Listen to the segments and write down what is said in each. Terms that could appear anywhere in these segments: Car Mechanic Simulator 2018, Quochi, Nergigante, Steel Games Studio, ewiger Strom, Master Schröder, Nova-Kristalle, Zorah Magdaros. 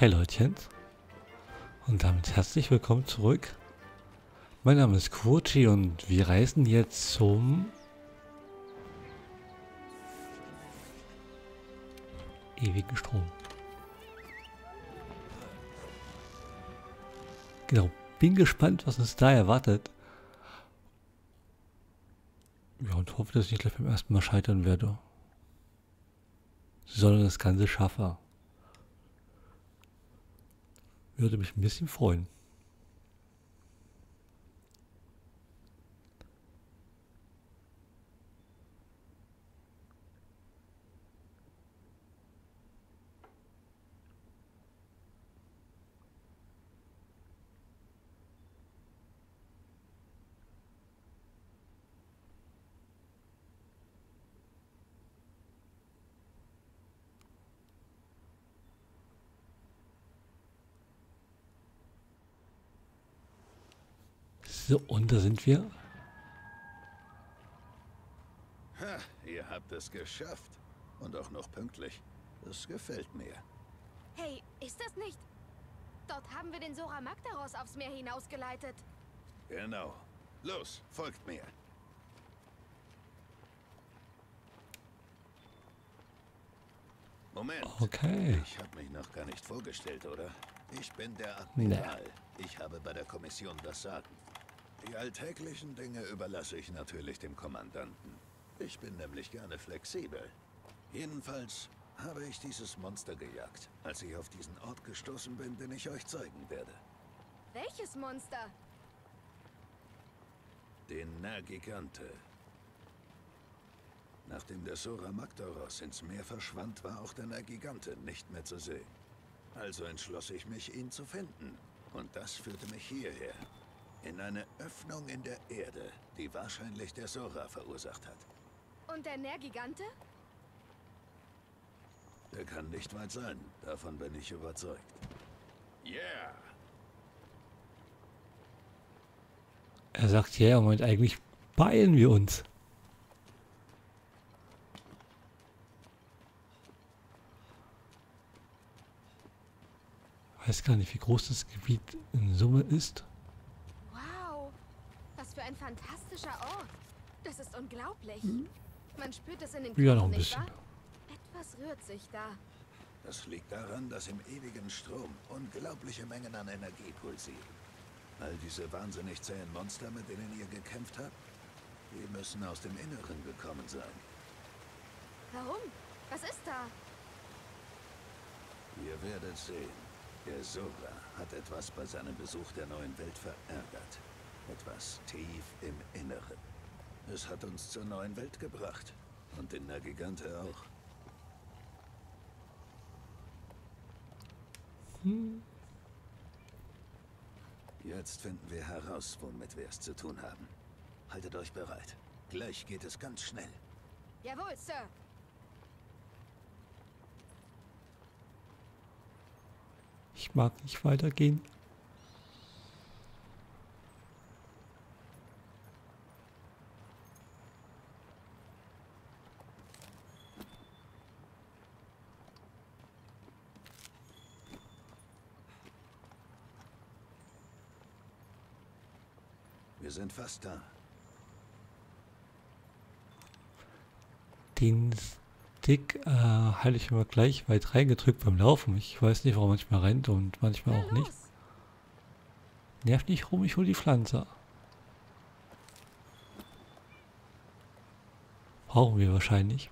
Hey Leutchen und damit herzlich willkommen zurück. Mein Name ist Quochi und wir reisen jetzt zum ewigen Strom. Genau, bin gespannt, was uns da erwartet. Ja, und hoffe, dass ich nicht gleich beim ersten Mal scheitern werde, sondern das Ganze schaffe. Würde mich ein bisschen freuen. So, und da sind wir. Ha, ihr habt es geschafft. Und auch noch pünktlich. Das gefällt mir. Hey, ist das nicht? Dort haben wir den Zorah Magdaros aufs Meer hinausgeleitet. Genau. Los, folgt mir. Moment. Okay. Ich habe mich noch gar nicht vorgestellt, oder? Ich bin der Admiral. Nee. Ich habe bei der Kommission das Sagen. Die alltäglichen Dinge überlasse ich natürlich dem Kommandanten. Ich bin nämlich gerne flexibel. Jedenfalls habe ich dieses Monster gejagt, als ich auf diesen Ort gestoßen bin, den ich euch zeigen werde. Welches Monster? Den Nergigante. Nachdem der Zorah Magdaros ins Meer verschwand, war auch der Nergigante nicht mehr zu sehen. Also entschloss ich mich, ihn zu finden. Und das führte mich hierher. In eine Öffnung in der Erde, die wahrscheinlich der Zorah verursacht hat. Und der Nergigante? Der kann nicht weit sein. Davon bin ich überzeugt. Yeah! Er sagt ja, und eigentlich beeilen wir uns. Ich weiß gar nicht, wie groß das Gebiet in Summe ist. Ein fantastischer Ort. Das ist unglaublich. Man spürt es in den Knochen, noch ein bisschen. Etwas rührt sich da. Das liegt daran, dass im ewigen Strom unglaubliche Mengen an Energie pulsieren. All diese wahnsinnig zähen Monster, mit denen ihr gekämpft habt, die müssen aus dem Inneren gekommen sein. Warum? Was ist da? Ihr werdet sehen. Der Zorah hat etwas bei seinem Besuch der neuen Welt verärgert. Etwas tief im Inneren. Es hat uns zur neuen Welt gebracht. Und den Nergigante auch. Jetzt finden wir heraus, womit wir es zu tun haben. Haltet euch bereit. Gleich geht es ganz schnell. Jawohl, Sir. Ich mag nicht weitergehen. Wir sind fast da. Den Stick halte ich immer gleich weit reingedrückt beim Laufen. Ich weiß nicht, warum manchmal rennt und manchmal auch nicht. Nerv nicht rum, ich hole die Pflanze. Brauchen wir wahrscheinlich.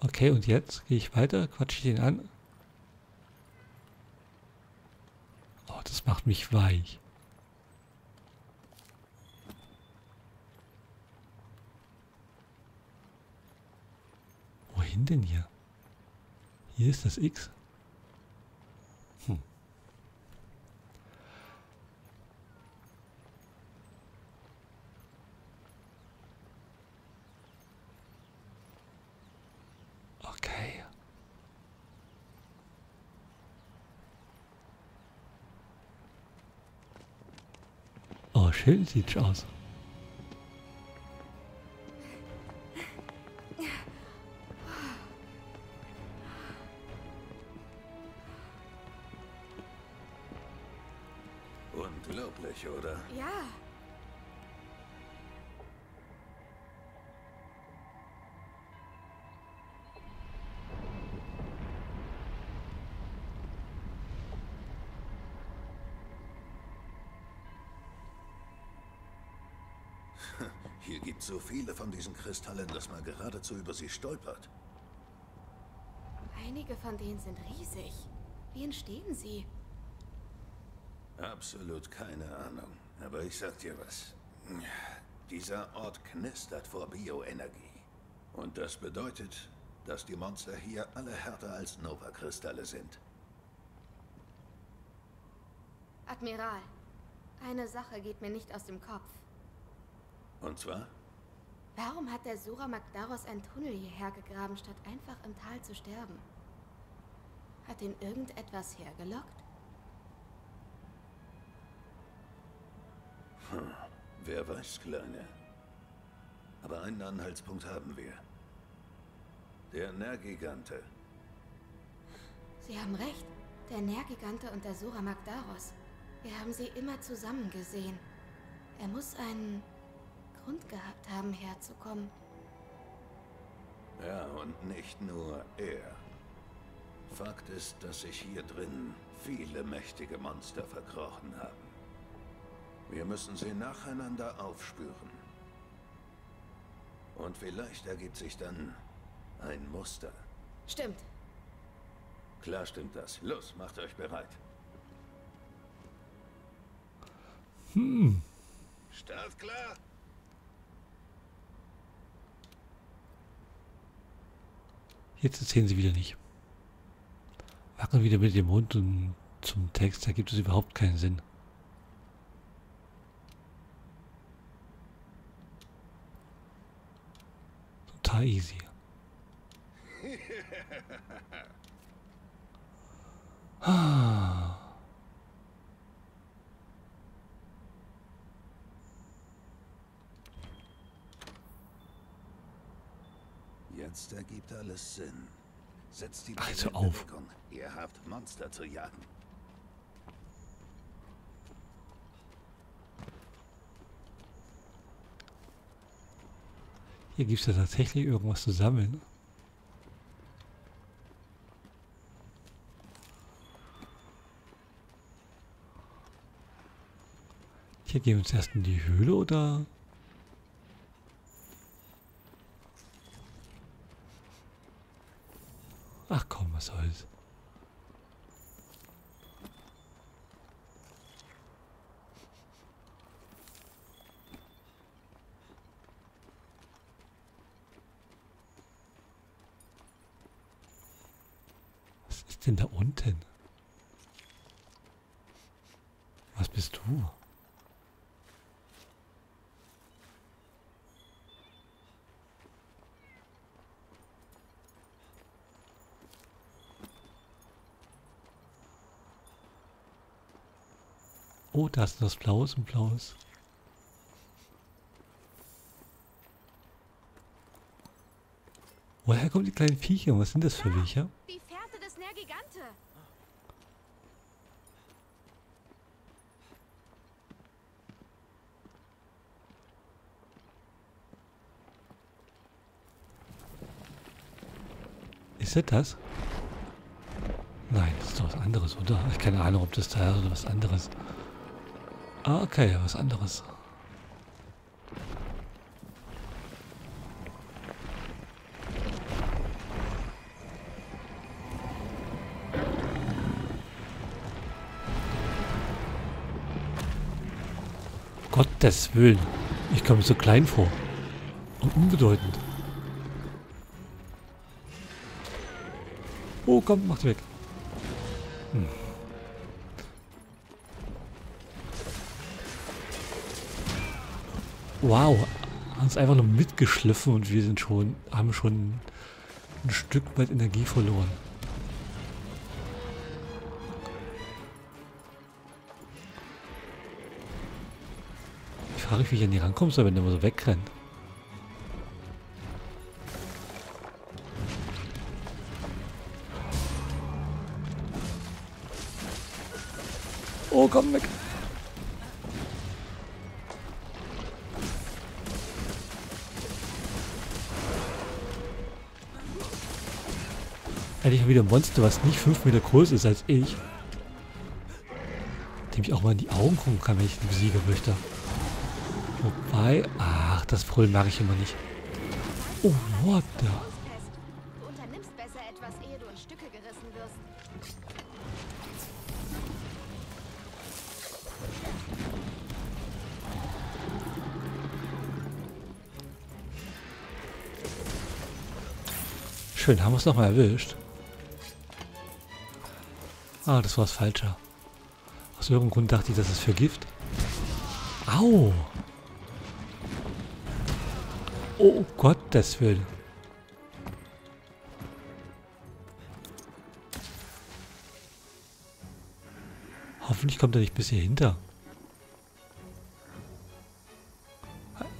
Okay, und jetzt gehe ich weiter, quatsche ich ihn an. Oh, das macht mich weich. Wohin denn hier? Hier ist das X. Schild sieht aus. Unglaublich, oder? Ja. Hier gibt es so viele von diesen Kristallen, dass man geradezu über sie stolpert. Einige von denen sind riesig. Wie entstehen sie? Absolut keine Ahnung. Aber ich sag dir was. Dieser Ort knistert vor Bioenergie. Und das bedeutet, dass die Monster hier alle härter als Nova-Kristalle sind. Admiral, eine Sache geht mir nicht aus dem Kopf. Und zwar? Warum hat der Zorah Magdaros einen Tunnel hierher gegraben, statt einfach im Tal zu sterben? Hat ihn irgendetwas hergelockt? Wer weiß, Kleine. Aber einen Anhaltspunkt haben wir. Der Nergigante. Sie haben recht. Der Nergigante und der Zorah Magdaros. Wir haben sie immer zusammen gesehen. Er muss einen Grund gehabt haben, herzukommen. Ja, und nicht nur er. Fakt ist, dass sich hier drin viele mächtige Monster verkrochen haben. Wir müssen sie nacheinander aufspüren. Und vielleicht ergibt sich dann ein Muster. Stimmt. Klar stimmt das. Los, macht euch bereit. Start klar. Jetzt erzählen sie wieder nicht. Wackeln wieder mit dem Mund und zum Text, da gibt es überhaupt keinen Sinn. Total easy. Jetzt ergibt alles Sinn. Setzt die also auf. Ihr habt Monster zu jagen. Hier gibt es ja tatsächlich irgendwas zu sammeln. Hier gehen wir uns erst in die Höhle oder? Ach komm, was soll's. Was ist denn da unten? Was bist du? Oh, da ist das Blaues und Blaues. Woher kommen die kleinen Viecher? Was sind das für welche? Die Fährte des Nergigante. Ist das? Nein, das ist doch was anderes, oder? Ich keine Ahnung, ob das da ist oder was anderes. Ah, okay, was anderes. Gottes Willen, ich komme so klein vor und unbedeutend. Oh, komm, macht weg. Wow, haben es einfach nur mitgeschliffen und wir sind schon, haben schon ein Stück weit Energie verloren. Ich frage mich, wie ich an die rankommen soll, wenn der immer so wegrennt. Oh, komm weg! hatte ich mal wieder ein Monster, was nicht 5 Meter größer ist als ich. Dem ich auch mal in die Augen gucken kann, wenn ich ihn besiegen möchte. Wobei, ach, das Fröhlen mag ich immer nicht. Oh, what the... Schön, haben wir es nochmal erwischt. Ah, das war das Falsche. Aus irgendeinem Grund dachte ich, das ist für Gift. Au! Oh Gott, das will. Hoffentlich kommt er nicht bis hier hinter.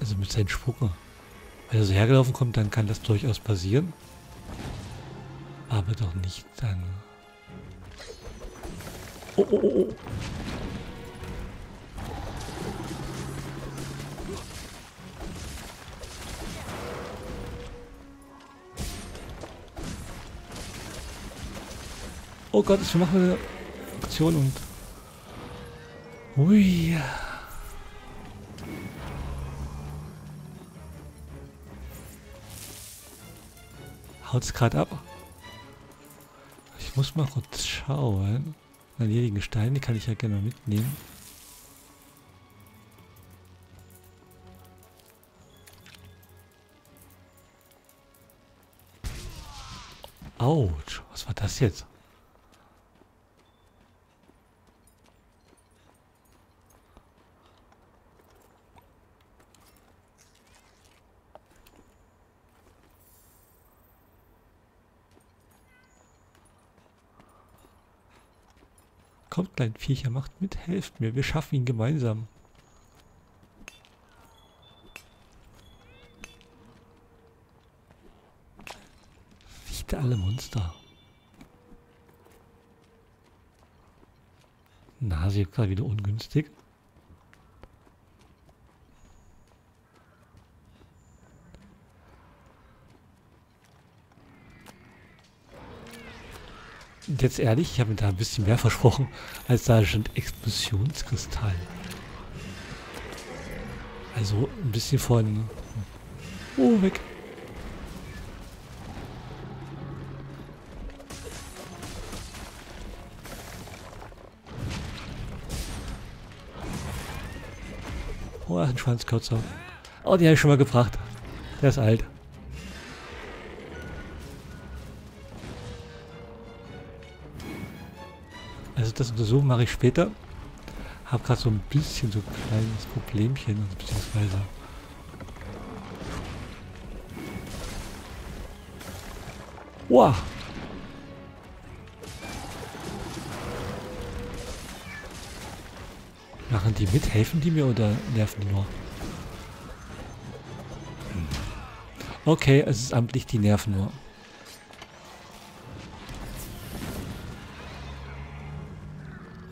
Also mit seinen Spucken. Wenn er so hergelaufen kommt, dann kann das durchaus passieren. Aber doch nicht dann. Oh, oh, oh, oh. Oh Gott, ich mache eine Aktion und... Ui. Haut's gerade ab. Ich muss mal kurz schauen. An jenigen Steinen, die kann ich ja gerne mitnehmen. Autsch, was war das jetzt? Kommt, kleinen Viecher, macht mit, helft mir, wir schaffen ihn gemeinsam. Riecht alle Monster. Na, sie ist gerade wieder ungünstig. Jetzt ehrlich, ich habe mir da ein bisschen mehr versprochen, als da schon Explosionskristall. Also ein bisschen von... Oh, weg. Oh, ein Schwanzkürzer. Oh, die habe ich schon mal gebracht. Der ist alt. Das untersuchen mache ich später. Habe gerade so ein bisschen so ein kleines Problemchen, beziehungsweise. Wow! Machen die mit? Helfen die mir oder nerven die nur? Okay, es ist amtlich, die nerven nur.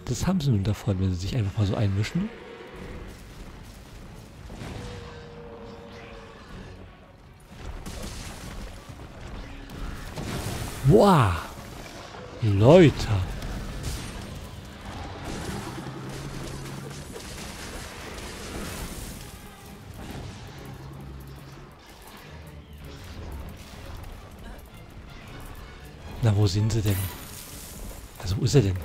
Das haben sie nun davon, wenn sie sich einfach mal so einmischen. Wow! Leute! Na, wo sind sie denn? Also, wo ist er denn?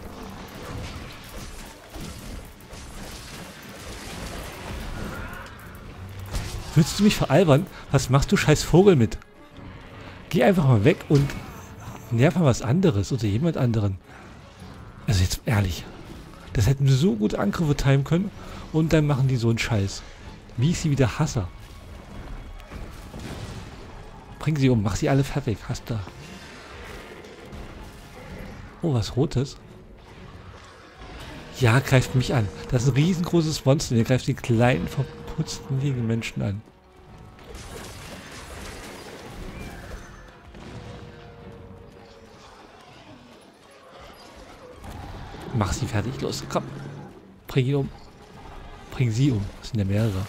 Willst du mich veralbern? Was machst du scheiß Vogel mit? Geh einfach mal weg und nerv mal was anderes oder jemand anderen. Also jetzt ehrlich. Das hätten wir so gut Angriffe timen können und dann machen die so einen Scheiß. Wie ich sie wieder hasse. Bring sie um, mach sie alle fertig. Hast du. Oh, was Rotes. Ja, greift mich an. Das ist ein riesengroßes Monster. Ihr greift die kleinen putzten liegen Menschen an. Mach sie fertig, los, komm. Bring ihn um. Bring sie um. Das sind ja mehrere.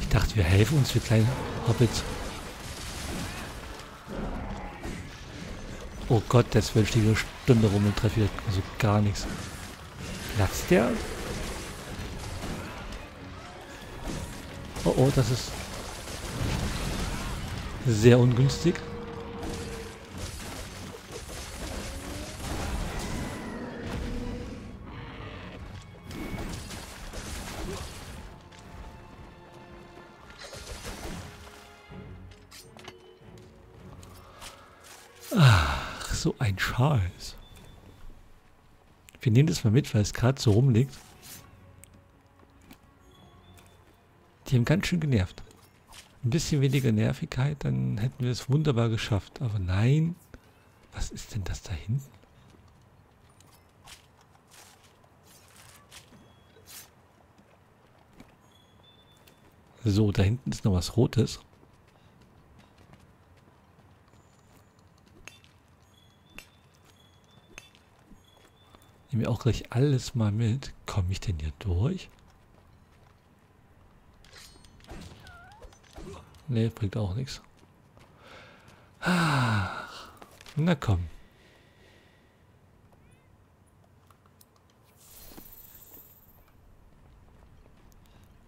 Ich dachte, wir helfen uns, wir kleinen Hobbits. Oh Gott, das wird die Stunde rum und treffe ich also gar nichts. Platzt der? Oh oh, das ist sehr ungünstig. Ach, so ein Scheiß. Wir nehmen das mal mit, weil es gerade so rumliegt. Die haben ganz schön genervt. Ein bisschen weniger Nervigkeit, dann hätten wir es wunderbar geschafft. Aber nein. Was ist denn das da hinten? So, da hinten ist noch was Rotes. Nehmen wir auch gleich alles mal mit. Komme ich denn hier durch? Ne, bringt auch nichts. Ach, na komm.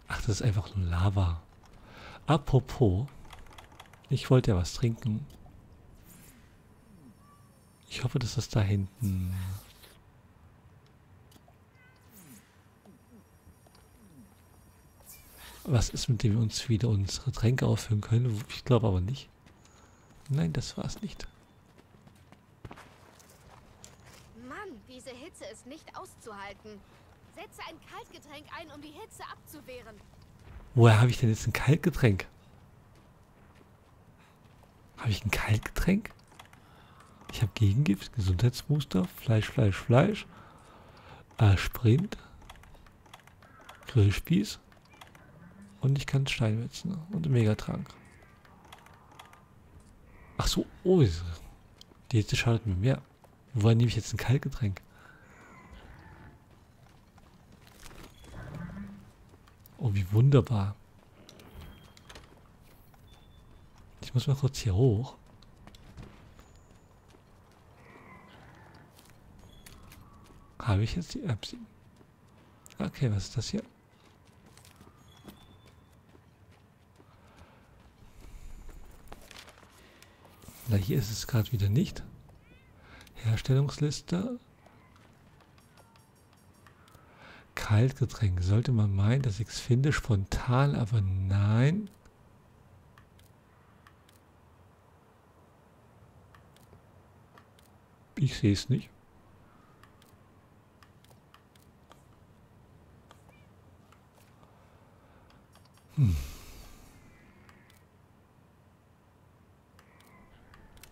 Ach, das ist einfach nur Lava. Apropos, ich wollte ja was trinken. Ich hoffe, dass das da hinten... Was ist, mit dem wir uns wieder unsere Tränke auffüllen können? Ich glaube aber nicht. Nein, das war's nicht. Mann, diese Hitze ist nicht auszuhalten. Setze ein Kaltgetränk ein, um die Hitze abzuwehren. Woher habe ich denn jetzt ein Kaltgetränk? Habe ich ein Kaltgetränk? Ich habe Gegengift, Gesundheitsbooster, Fleisch. Sprint. Grillspieß. Und ich kann Steinmetzen und Megatrank. Ach so, oh, die Hitze schadet mir mehr. Woher nehme ich jetzt ein Kaltgetränk? Oh, wie wunderbar. Ich muss mal kurz hier hoch. Habe ich jetzt die Erbsen? Okay, was ist das hier? Na, hier ist es gerade wieder nicht. Herstellungsliste. Kaltgetränk. Sollte man meinen, dass ich es finde? Spontan, aber nein. Ich sehe es nicht.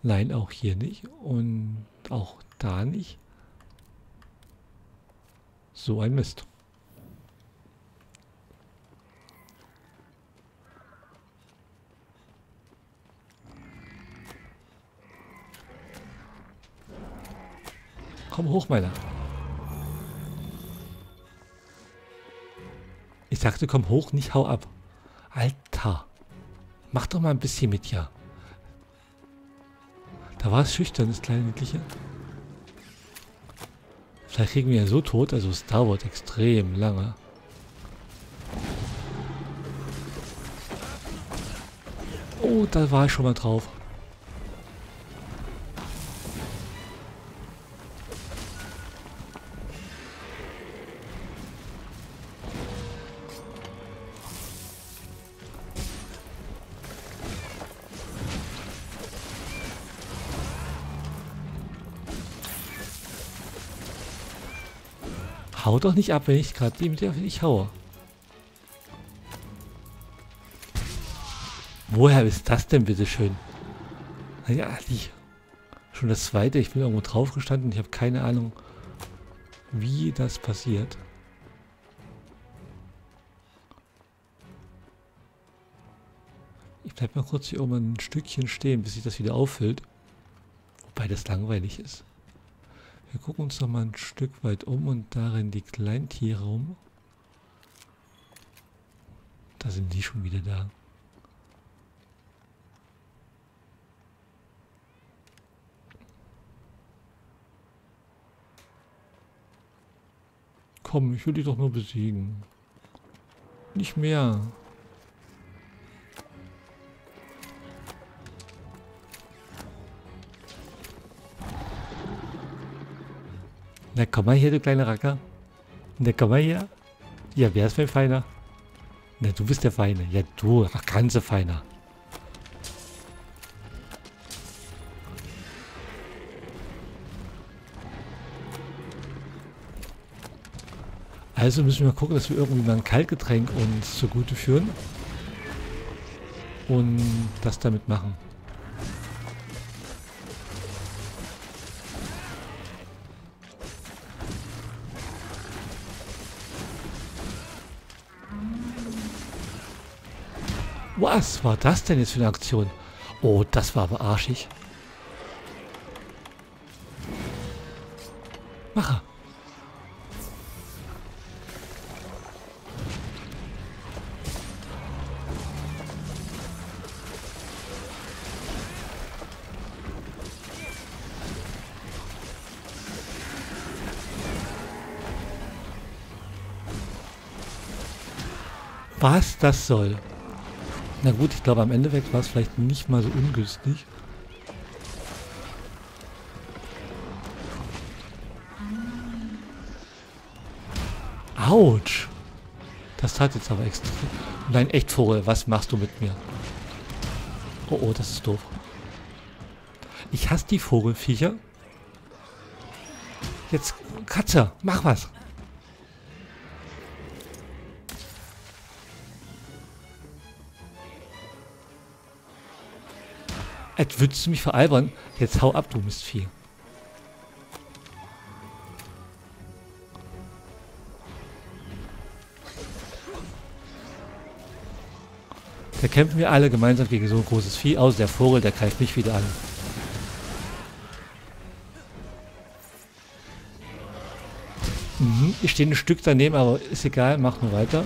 Nein, auch hier nicht und auch da nicht. So ein Mist. Komm hoch, meiner. Ich sagte, komm hoch, nicht hau ab. Alter, mach doch mal ein bisschen mit, ja. Da war es schüchtern, das kleine Mädchen. Vielleicht kriegen wir ja so tot, also es dauert extrem lange. Oh, da war ich schon mal drauf. Hau doch nicht ab, wenn ich gerade die mit der ich haue. Woher ist das denn bitte schön? Naja, schon das zweite. Ich bin irgendwo drauf gestanden. Ich habe keine Ahnung, wie das passiert. Ich bleib mal kurz hier oben ein Stückchen stehen, bis sich das wieder auffüllt. Wobei das langweilig ist. Wir gucken uns noch mal ein Stück weit um und darin die Kleintiere rum. Da sind die schon wieder da. Komm, ich will dich doch nur besiegen. Nicht mehr. Na komm mal hier, du kleine Racker. Na komm mal hier. Ja, wer ist mein Feiner? Na, du bist der Feine. Ja, du, der ganze Feiner. Also müssen wir mal gucken, dass wir irgendwie mal ein Kaltgetränk uns zugute führen. Und das damit machen. Was war das denn jetzt für eine Aktion? Oh, das war aber arschig. Macher. Was das soll. Na gut, ich glaube am Endeffekt war es vielleicht nicht mal so ungünstig. Autsch! Das tat jetzt aber extrem. Nein, echt Vogel, was machst du mit mir? Oh, oh, das ist doof. Ich hasse die Vogelviecher. Jetzt, Katze, mach was! Jetzt würdest du mich veralbern. Jetzt hau ab, du Mistvieh. Da kämpfen wir alle gemeinsam gegen so ein großes Vieh aus. Der Vogel, der greift mich wieder an. Mhm, ich stehe ein Stück daneben, aber ist egal. Mach nur weiter.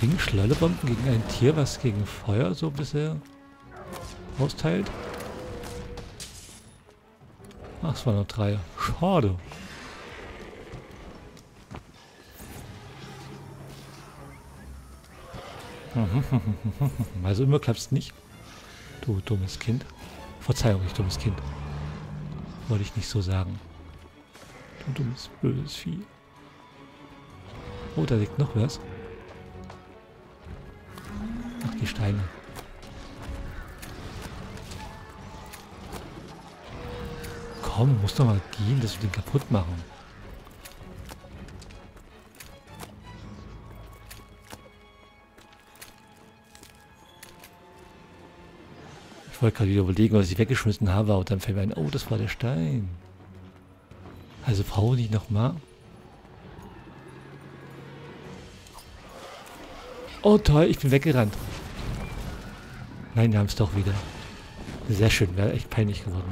Bringen Schleudernbomben gegen ein Tier, was gegen Feuer so ein bisschen austeilt? Ach, es waren nur 3. Schade. Also immer klappt es nicht. Du dummes Kind. Verzeihung, ich dummes Kind. Wollte ich nicht so sagen. Du dummes, blödes Vieh. Oh, da liegt noch was. Die Steine. Komm, muss doch mal gehen, dass wir den kaputt machen. Ich wollte gerade wieder überlegen, was ich weggeschmissen habe, und dann fällt mir ein, oh, das war der Stein. Also brauche ich nochmal. Oh toll, ich bin weggerannt. Nein, wir haben es doch wieder. Sehr schön, wäre echt peinlich geworden.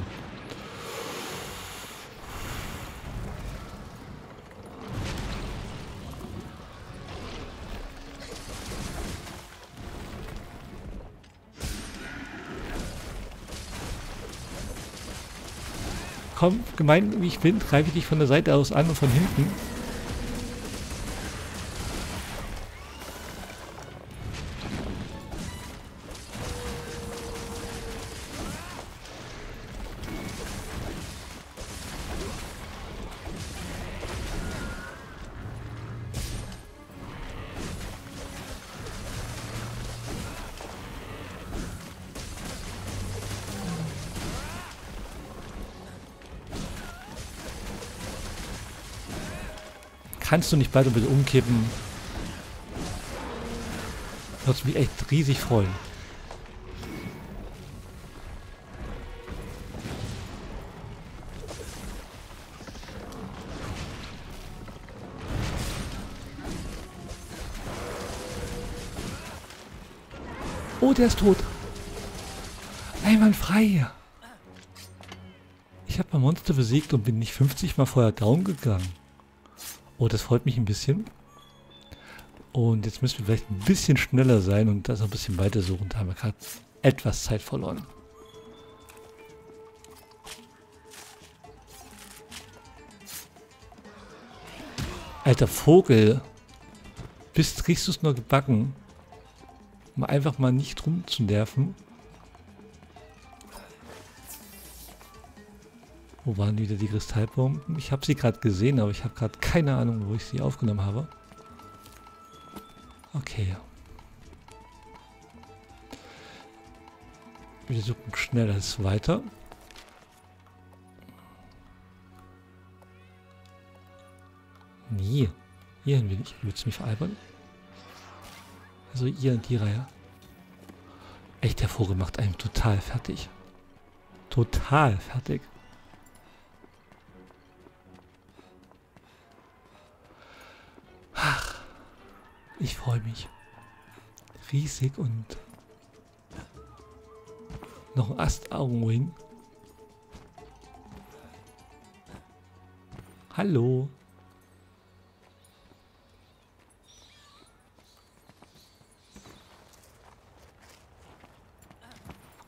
Komm, gemein wie ich bin, greife ich dich von der Seite aus an und von hinten. Kannst du nicht bald bitte umkippen? Würde mich echt riesig freuen. Oh, der ist tot. Einwandfrei. Ich habe mein Monster besiegt und bin nicht 50 Mal vorher down gegangen. Oh, das freut mich ein bisschen. Und jetzt müssen wir vielleicht ein bisschen schneller sein und das noch ein bisschen weiter suchen. Da haben wir gerade etwas Zeit verloren. Alter Vogel, kriegst du es nur gebacken, um einfach mal nicht rumzunerven. Wo waren wieder die Kristallbomben? Ich habe sie gerade gesehen, aber ich habe gerade keine Ahnung, wo ich sie aufgenommen habe. Okay. Wir suchen schneller als weiter. Nee, hierhin will ich. Willst du mich veralbern? Also hier in die Reihe. Echt, der Vogel macht einem total fertig. Total fertig. Ach, ich freue mich. Riesig und noch ein Ast Augenring. Hallo.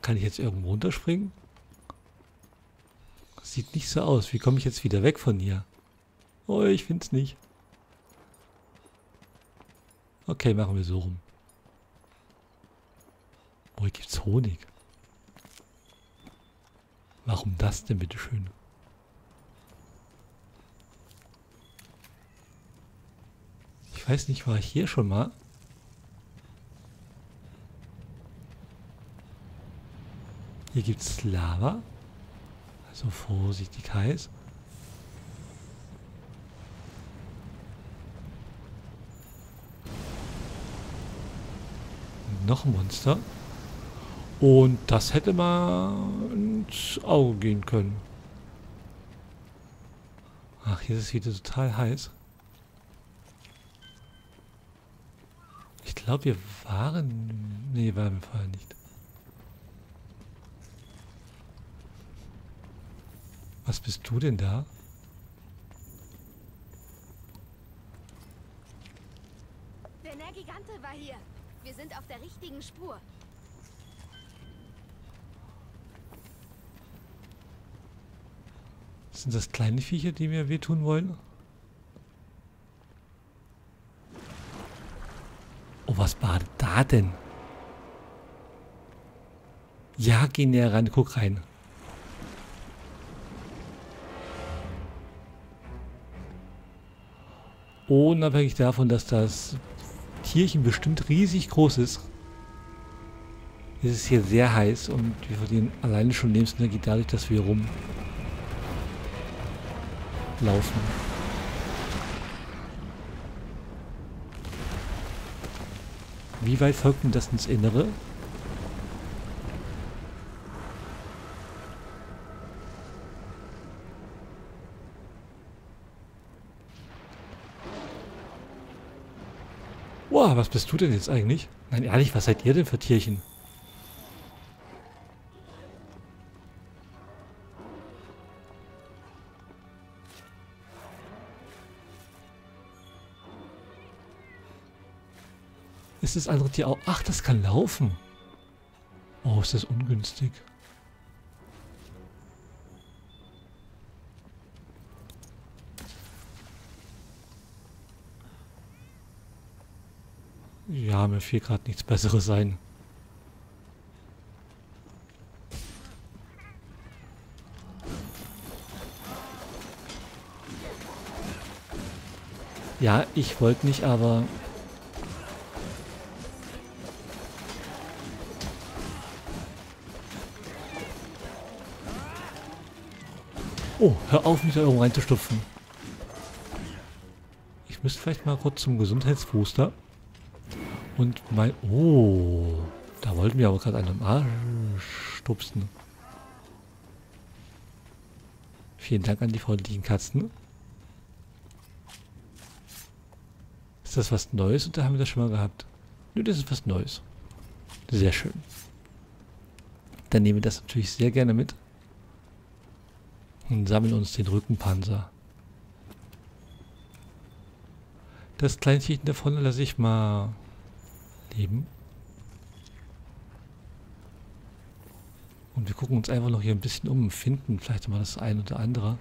Kann ich jetzt irgendwo runterspringen? Sieht nicht so aus. Wie komme ich jetzt wieder weg von hier? Oh, ich finde es nicht. Okay, machen wir so rum. Oh, hier gibt's Honig. Warum das denn, bitteschön? Ich weiß nicht, war ich hier schon mal? Hier gibt es Lava. Also vorsichtig heiß. Noch ein Monster. Und das hätte mal ins Auge gehen können. Ach, hier ist es wieder total heiß. Ich glaube, wir waren... Nee, waren wir vorher nicht. Was bist du denn da? Der Nergigante war hier. Wir sind auf der richtigen Spur. Sind das kleine Viecher, die mir wehtun wollen? Oh, was war da denn? Ja, geh näher ran, guck rein. Unabhängig davon, dass das Tierchen bestimmt riesig groß ist, ist es hier sehr heiß und wir verdienen alleine schon Lebensenergie dadurch, dass wir hier rumlaufen. Wie weit folgt denn das ins Innere? Wow, was bist du denn jetzt eigentlich? Nein, ehrlich, was seid ihr denn für Tierchen? Ist das andere Tier auch... Ach, das kann laufen. Oh, ist das ungünstig. Ja, mir fiel gerade nichts Besseres ein. Ja, ich wollte nicht, aber... Oh, hör auf, mich da irgendwo reinzustopfen. Ich müsste vielleicht mal kurz zum Gesundheitsbooster. Und mein... Oh, da wollten wir aber gerade einen Arsch stupsen. Vielen Dank an die freundlichen Katzen. Ist das was Neues? Und da haben wir das schon mal gehabt. Nö, das ist was Neues. Sehr schön. Dann nehmen wir das natürlich sehr gerne mit. Und sammeln uns den Rückenpanzer. Das Kleinvieh da vorne lasse ich mal leben. Und wir gucken uns einfach noch hier ein bisschen um, finden vielleicht mal das ein oder andere.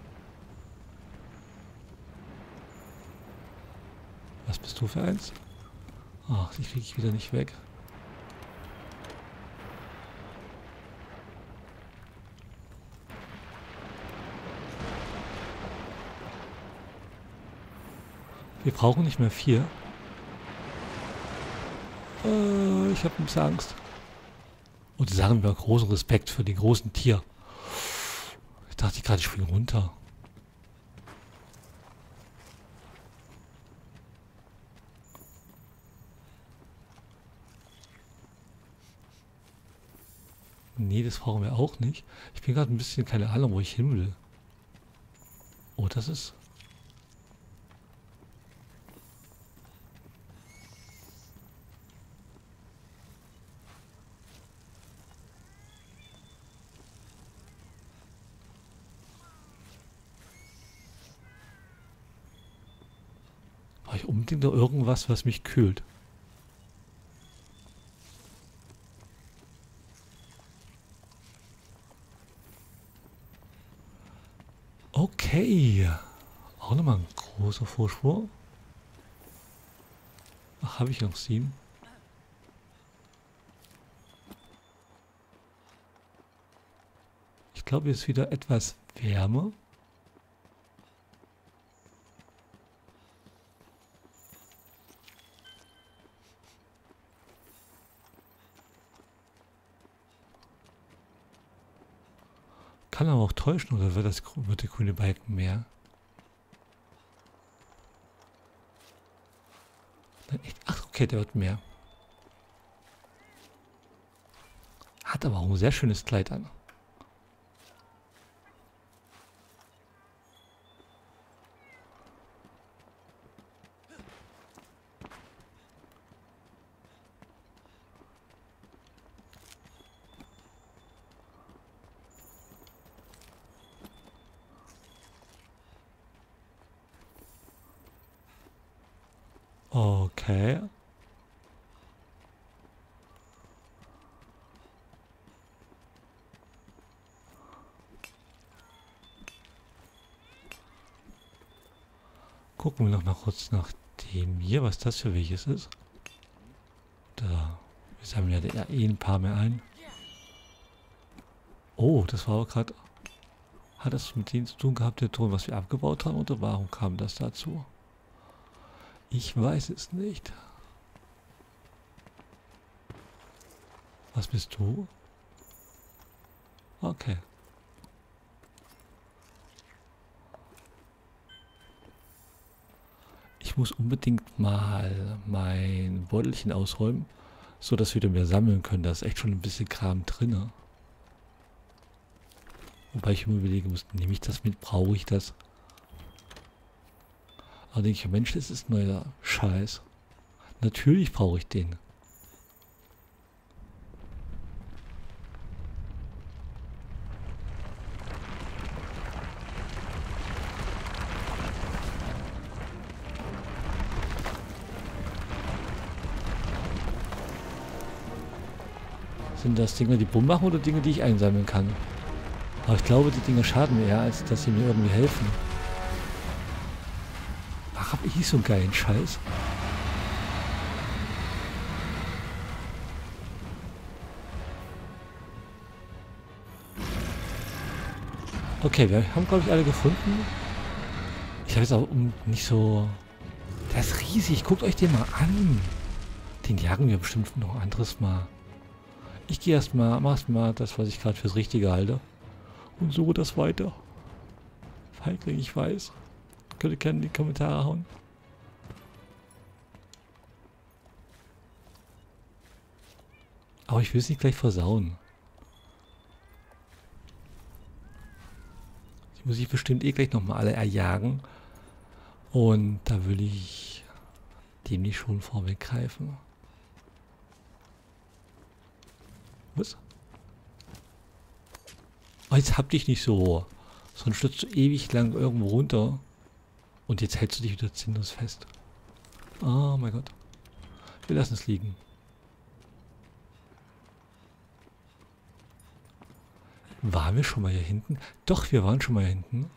Was bist du für eins? Ach, die kriege ich wieder nicht weg. Wir brauchen nicht mehr 4. Ich habe ein bisschen Angst. Und sagen wir großen Respekt für den großen Tier. Ich dachte gerade, ich springe runter. Nee, das brauchen wir auch nicht. Ich bin gerade ein bisschen, keine Ahnung, wo ich hin will. Oh, das ist... Unbedingt noch irgendwas, was mich kühlt. Okay. Auch nochmal ein großer Vorsprung. Ach, habe ich noch 7. Ich glaube, jetzt wieder etwas wärmer. Kann aber auch täuschen, oder wird der grüne Balken mehr? Nein, echt? Ach, okay, der wird mehr. Hat aber auch ein sehr schönes Kleid an. Okay. Gucken wir noch mal kurz nach dem hier, was das für welches ist. Da. Wir sammeln ja ein paar mehr ein. Oh, das war auch gerade... Hat das mit denen zu tun gehabt, der Ton, was wir abgebaut haben? Oder warum kam das dazu? Ich weiß es nicht. Was bist du? Okay. Ich muss unbedingt mal mein Beutelchen ausräumen, so dass wir mehr sammeln können. Da ist echt schon ein bisschen Kram drin. Wobei ich immer überlegen muss, nehme ich das mit, brauche ich das? Da denke ich, Mensch, das ist neuer Scheiß. Natürlich brauche ich den. Sind das Dinger, die Bumm machen, oder Dinge, die ich einsammeln kann? Aber ich glaube, die Dinger schaden mir eher, als dass sie mir irgendwie helfen. Hab ich so einen geilen Scheiß? Okay, wir haben, glaube ich, alle gefunden. Ich habe jetzt auch nicht so... Der ist riesig, guckt euch den mal an. Den jagen wir bestimmt noch ein anderes Mal. Ich gehe erstmal das, was ich gerade fürs Richtige halte. Und suche das weiter. Feigling, ich weiß. Könnt ihr gerne in die Kommentare hauen. Aber ich will es nicht gleich versauen. Die muss ich bestimmt eh gleich nochmal alle erjagen. Und da will ich dem nicht schon vorweggreifen. Was? Oh, jetzt hab dich nicht so hoch. Sonst stürzt du ewig lang irgendwo runter. Und jetzt hältst du dich wieder zinnlos fest. Oh mein Gott. Wir lassen es liegen. Waren wir schon mal hier hinten? Doch, wir waren schon mal hier hinten.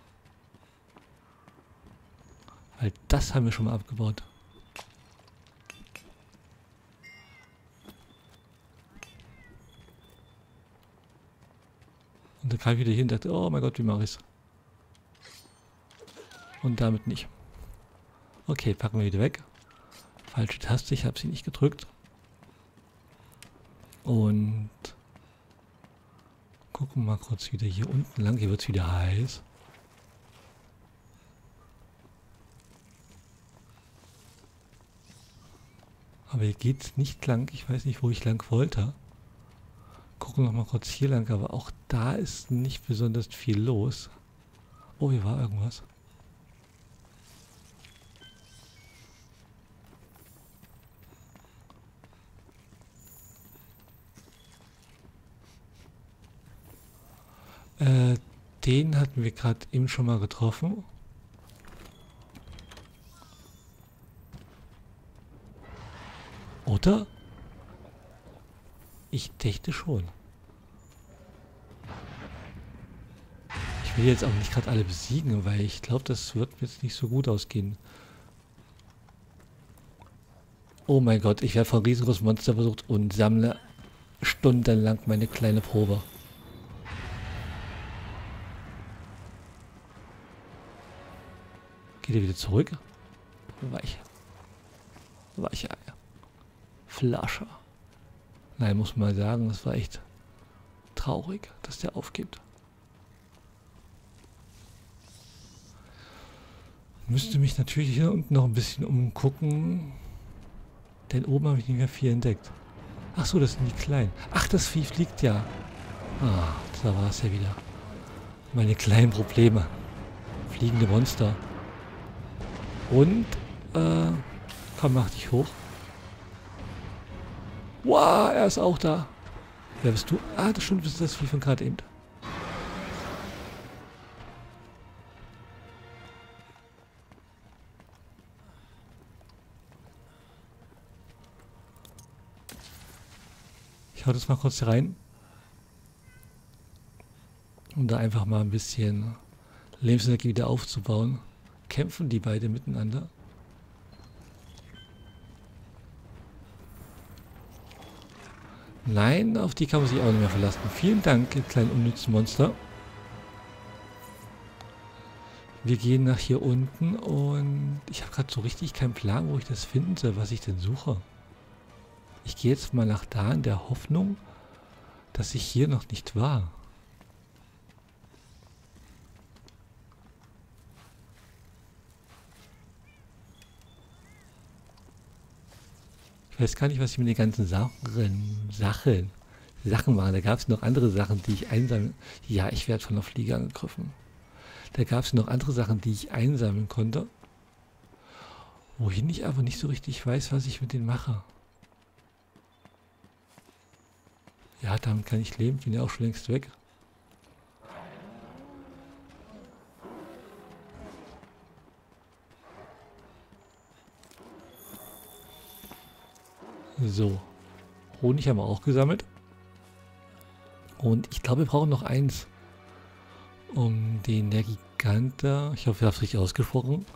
Weil das haben wir schon mal abgebaut. Und dann kam ich wieder hin und dachte, oh mein Gott, wie mache ich's? Und damit nicht. Okay, packen wir wieder weg. Falsche Taste, ich habe sie nicht gedrückt. Und gucken wir mal kurz wieder hier unten lang. Hier wird es wieder heiß. Aber hier geht es nicht lang. Ich weiß nicht, wo ich lang wollte. Gucken wir noch mal kurz hier lang. Aber auch da ist nicht besonders viel los. Oh, hier war irgendwas. Den hatten wir gerade eben schon mal getroffen. Oder? Ich dachte schon. Ich will jetzt auch nicht gerade alle besiegen, weil ich glaube, das wird jetzt nicht so gut ausgehen. Oh mein Gott, ich werde von riesengroßen Monstern versucht und sammle stundenlang meine kleine Probe. Wieder zurück. Weiche. Weiche Eier. Flasche. Nein, muss man sagen, das war echt traurig, dass der aufgibt. Müsste mich natürlich hier unten noch ein bisschen umgucken. Denn oben habe ich nicht mehr viel entdeckt. Ach so, das sind die Kleinen. Ach, das Vieh fliegt ja. Ah, da war es ja wieder. Meine kleinen Probleme. Fliegende Monster. Und, komm, mach dich hoch. Wow, er ist auch da. Wer bist du? Ah, das stimmt, das ist das Vieh von gerade eben. Ich hau das mal kurz rein. Um da einfach mal ein bisschen Lebensenergie wieder aufzubauen. Kämpfen die beiden miteinander? Nein, auf die kann man sich auch nicht mehr verlassen. Vielen Dank, ihr kleinen unnützen Monster. Wir gehen nach hier unten und ich habe gerade so richtig keinen Plan, wo ich das finden soll, was ich denn suche. Ich gehe jetzt mal nach da in der Hoffnung, dass ich hier noch nicht war. Ich weiß gar nicht, was ich mit den ganzen Sachen mache. Da gab es noch andere Sachen, die ich einsammeln. Ja, ich werde von einer Fliege angegriffen. Da gab es noch andere Sachen, die ich einsammeln konnte. Wohin ich aber nicht so richtig weiß, was ich mit denen mache. Ja, damit kann ich leben. Bin ja auch schon längst weg. So, Honig haben wir auch gesammelt. Und ich glaube, wir brauchen noch eins. Um den Nergigante, ich hoffe, ich habe es richtig ausgesprochen,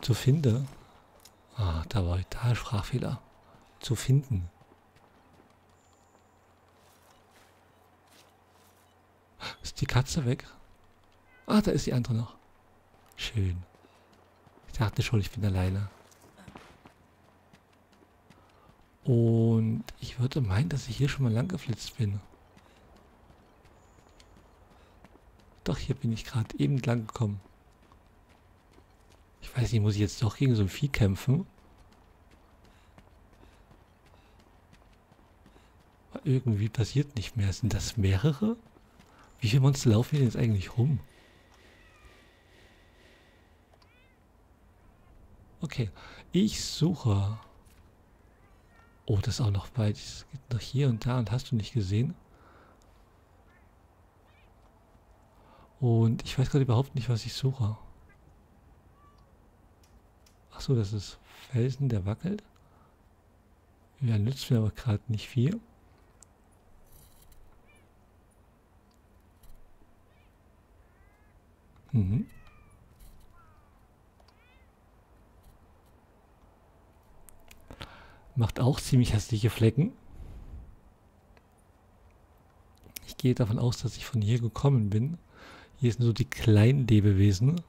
zu finden. Ah, da war ich, da Sprachfehler. Zu finden. Ist die Katze weg? Ah, da ist die andere noch. Schön. Ich dachte schon, ich bin alleine. Und ich würde meinen, dass ich hier schon mal lang geflitzt bin. Doch, hier bin ich gerade eben lang gekommen. Ich weiß nicht, muss ich jetzt doch gegen so ein Vieh kämpfen? Aber irgendwie passiert nicht mehr. Sind das mehrere? Wie viele Monster laufen hier jetzt eigentlich rum? Okay, ich suche... Oh, das ist auch noch weit. Es geht noch hier und da und hast du nicht gesehen. Und ich weiß gerade überhaupt nicht, was ich suche. Ach Achso, das ist Felsen, der wackelt. Ja, nützt mir aber gerade nicht viel. Mhm. Macht auch ziemlich hässliche Flecken. Ich gehe davon aus, dass ich von hier gekommen bin. Hier sind so die kleinen Lebewesen.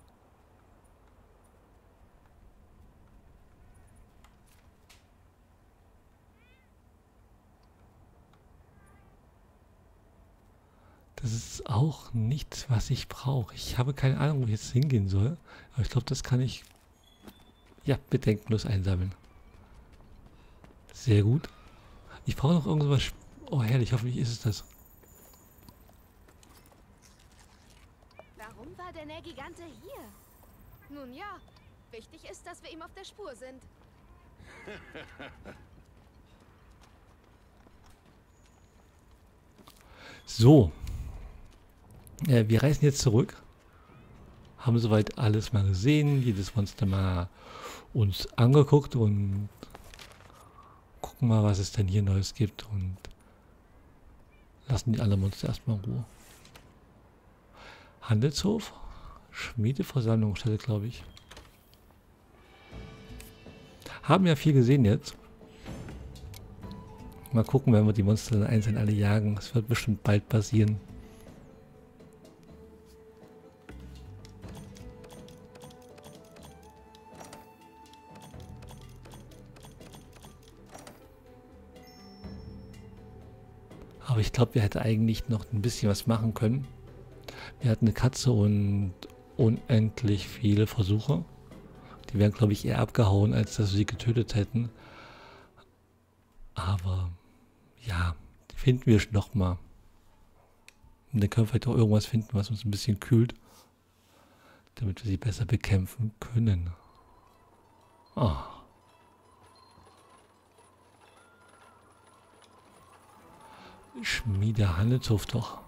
Das ist auch nichts, was ich brauche. Ich habe keine Ahnung, wo ich jetzt hingehen soll. Aber ich glaube, das kann ich ja bedenkenlos einsammeln. Sehr gut. Ich brauche noch irgendwas. Oh herrlich, hoffentlich ist es das. Warum war der Nergigante hier? Nun ja, wichtig ist, dass wir ihm auf der Spur sind. So. Wir reisen jetzt zurück. Haben soweit alles mal gesehen, jedes Monster mal uns angeguckt und gucken mal, was es denn hier Neues gibt und lassen die alle Monster erstmal in Ruhe. Handelshof? Schmiedeversammlungsstätte, glaube ich. Haben ja viel gesehen jetzt. Mal gucken, wenn wir die Monster dann einzeln alle jagen. Das wird bestimmt bald passieren. Aber ich glaube, wir hätten eigentlich noch ein bisschen was machen können. Wir hatten eine Katze und unendlich viele Versuche. Die wären, glaube ich, eher abgehauen, als dass wir sie getötet hätten. Aber ja, die finden wir noch mal. Und dann können wir vielleicht auch irgendwas finden, was uns ein bisschen kühlt, damit wir sie besser bekämpfen können. Oh. Schmiede Handelshof doch.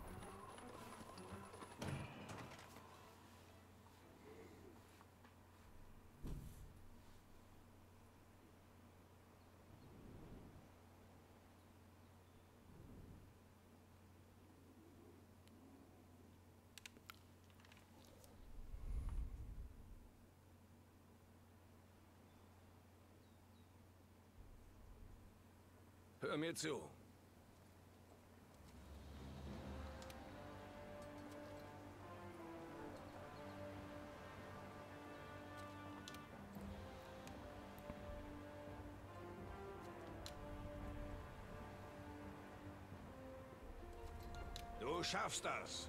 Hör mir zu. Du schaffst das.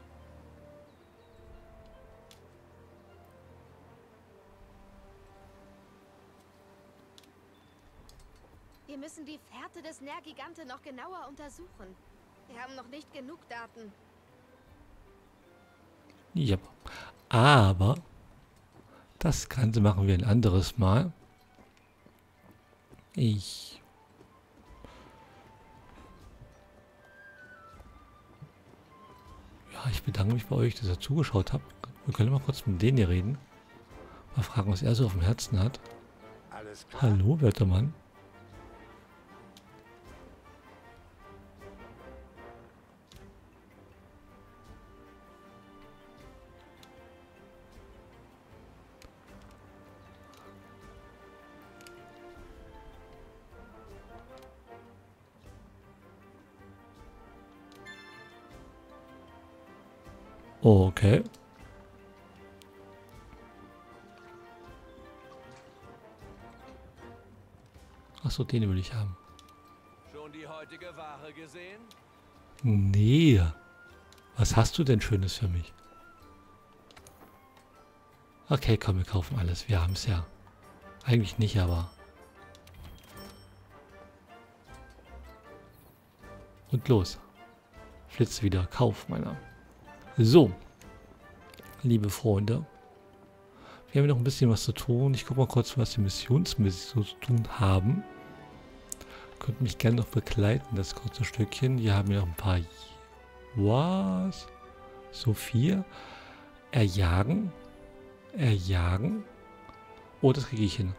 Wir müssen die Fährte des Nergigante noch genauer untersuchen. Wir haben noch nicht genug Daten. Ja, aber das Ganze machen wir ein anderes Mal. Ich bedanke mich bei euch, dass ihr zugeschaut habt. Wir können mal kurz mit denen hier reden. Mal fragen, was er so auf dem Herzen hat. Hallo, werter Mann. Okay. Achso, den will ich haben. Schon die heutige Ware gesehen? Nee. Was hast du denn Schönes für mich? Okay, komm, wir kaufen alles. Wir haben es ja. Eigentlich nicht, aber. Und los. Flitz wieder. Kauf, meiner. So, liebe Freunde, wir haben noch ein bisschen was zu tun. Ich gucke mal kurz, was wir missionsmäßig so zu tun haben. Könnt mich gerne noch begleiten, das kurze Stückchen. Hier haben wir noch ein paar. Was? So viel. Erjagen. Erjagen. Oh, das kriege ich hin.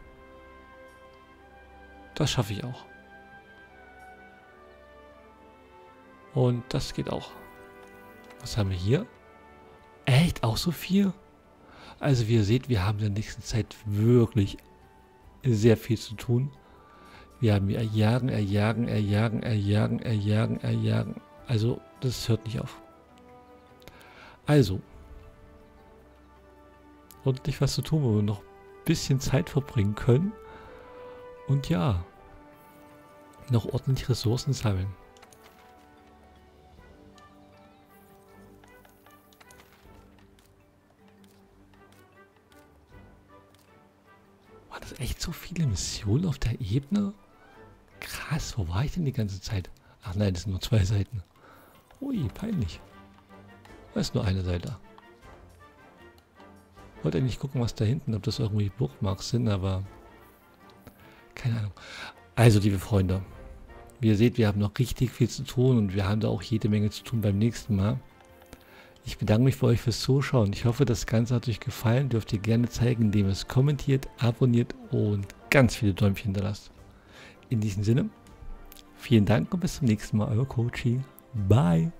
Das schaffe ich auch. Und das geht auch. Was haben wir hier? Echt? Auch so viel? Also wie ihr seht, wir haben in der nächsten Zeit wirklich sehr viel zu tun. Wir haben hier erjagen. Also das hört nicht auf. Also. Ordentlich was zu tun, wo wir noch ein bisschen Zeit verbringen können. Und ja, noch ordentlich Ressourcen sammeln. War das echt so viele Missionen auf der Ebene? Krass, wo war ich denn die ganze Zeit? Ach nein, das sind nur 2 Seiten. Ui, peinlich. Das ist nur eine Seite. Ich wollte eigentlich gucken, was da hinten, ob das irgendwie Buchmarks sind, aber... keine Ahnung. Also, liebe Freunde, wie ihr seht, wir haben noch richtig viel zu tun und wir haben da auch jede Menge zu tun beim nächsten Mal. Ich bedanke mich bei euch fürs Zuschauen. Ich hoffe, das Ganze hat euch gefallen. Dürft ihr gerne zeigen, indem ihr es kommentiert, abonniert und ganz viele Däumchen hinterlasst. In diesem Sinne, vielen Dank und bis zum nächsten Mal. Euer Quochi. Bye.